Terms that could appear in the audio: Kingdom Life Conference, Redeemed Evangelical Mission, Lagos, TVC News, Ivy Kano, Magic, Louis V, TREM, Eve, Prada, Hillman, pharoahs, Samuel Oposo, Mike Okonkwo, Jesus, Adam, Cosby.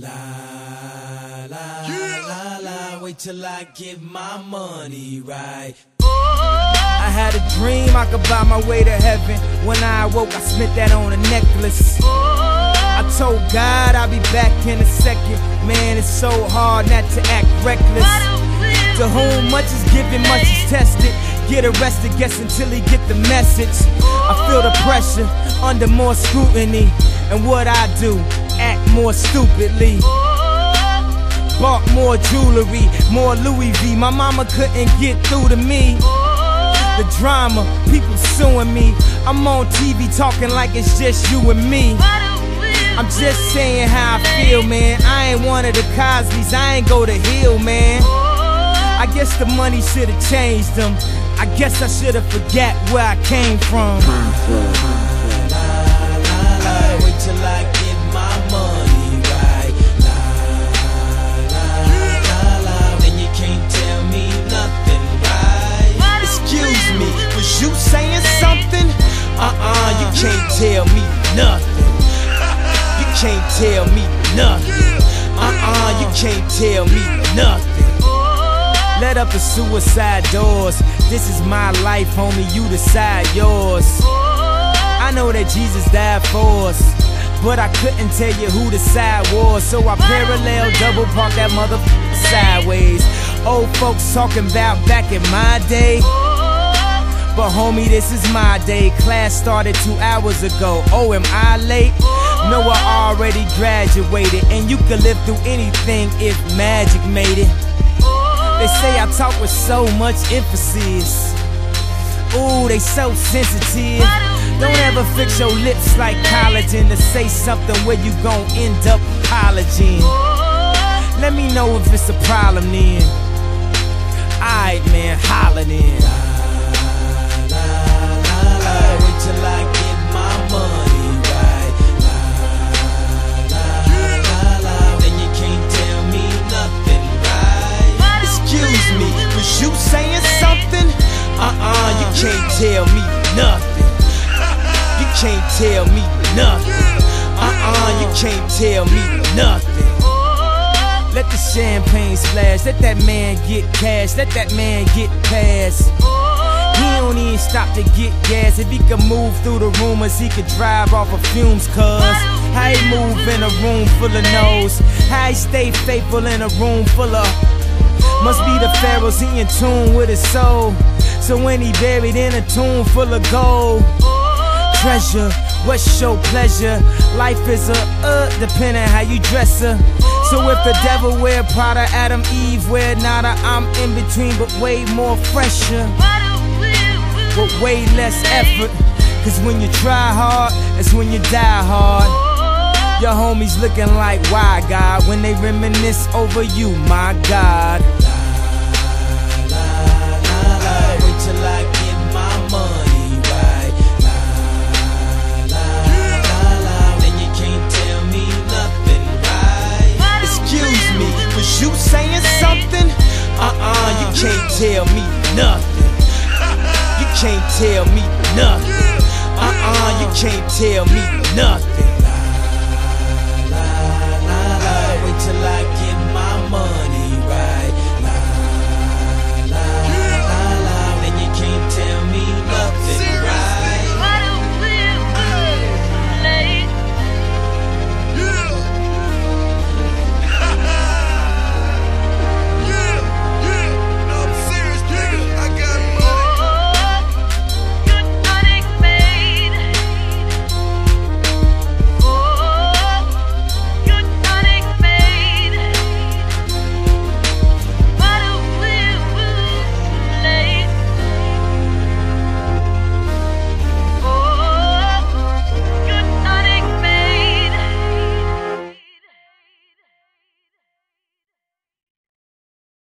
La la la, wait till I get my money right. I had a dream I could buy my way to heaven. When I awoke, I spent that on a necklace. I told God I'll be back in a second. Man, it's so hard not to act reckless. To whom much is given, much is tested. Get arrested, guess until he get the message. I feel the pressure, under more scrutiny. And what I do, act more stupidly. Bought more jewelry, more Louis V. My mama couldn't get through to me. The drama, people suing me. I'm on TV talking like it's just you and me. I'm just saying how I feel, man. I ain't one of the Cosbys, I ain't go to Hill, man. I guess the money should've changed them. I guess I should've forgot where I came from. Wait till I get my money right. And you can't tell me nothing right. Excuse me, was you saying something? You can't tell me nothing. You can't tell me nothing. You can't tell me nothing. Let up the suicide doors. This is my life, homie, you decide yours. I know that Jesus died for us, but I couldn't tell you who the side was. So I parallel double park that motherfucker sideways. Old folks talking about back in my day, but homie, this is my day. Class started 2 hours ago. Oh, am I late? No, I already graduated. And you could live through anything if Magic made it. They say I talk with so much emphasis. Ooh, they so sensitive. Don't ever fix your lips like collagen to say something where you gon' end up apologizing. Let me know if it's a problem then. Alright, man, holler then. Wait till I get my money right. Then you can't tell me nothing right. Excuse me, was you saying something? You can't tell me nothing. You can't tell me nothing. You can't tell me nothing. Let the champagne splash, let that man get cash, let that man get past. He don't even stop to get gas. If he could move through the rumors, he could drive off of fumes, cuz how he move in a room full of no's? How he stay faithful in a room full of? Must be the pharaohs, he in tune with his soul. So when he buried in a tomb full of gold. Treasure, what's your pleasure? Life is a depending how you dress her. So if the devil wear Prada, Adam, Eve wear Nada, I'm in between but way more fresher. But way less effort, cause when you try hard, that's when you die hard. Your homies looking like, why God, when they reminisce over you, my God. Wait till I get my money right. Then you can't tell me nothing right. Excuse me, was you saying something? You can't tell me nothing. Can't tell me nothing. You can't tell me nothing.